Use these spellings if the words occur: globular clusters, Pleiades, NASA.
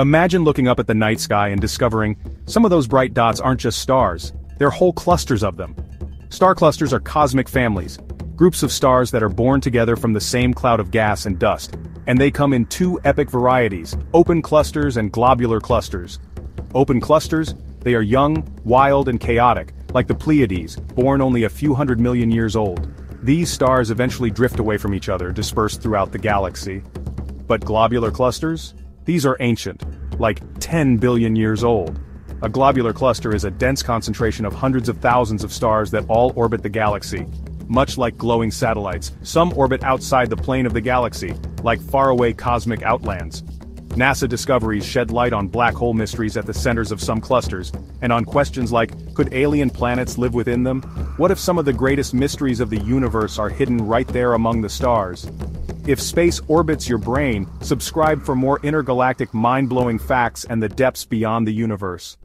Imagine looking up at the night sky and discovering, some of those bright dots aren't just stars, they're whole clusters of them. Star clusters are cosmic families, groups of stars that are born together from the same cloud of gas and dust, and they come in two epic varieties, open clusters and globular clusters. Open clusters, they are young, wild and chaotic, like the Pleiades, born only a few hundred million years old. These stars eventually drift away from each other, dispersed throughout the galaxy. But globular clusters? These are ancient, like 10 billion years old. A globular cluster is a dense concentration of hundreds of thousands of stars that all orbit the galaxy. Much like glowing satellites, some orbit outside the plane of the galaxy, like faraway cosmic outlands. NASA discoveries shed light on black hole mysteries at the centers of some clusters, and on questions like, could alien planets live within them? What if some of the greatest mysteries of the universe are hidden right there among the stars? If space orbits your brain, subscribe for more intergalactic mind-blowing facts and the depths beyond the universe.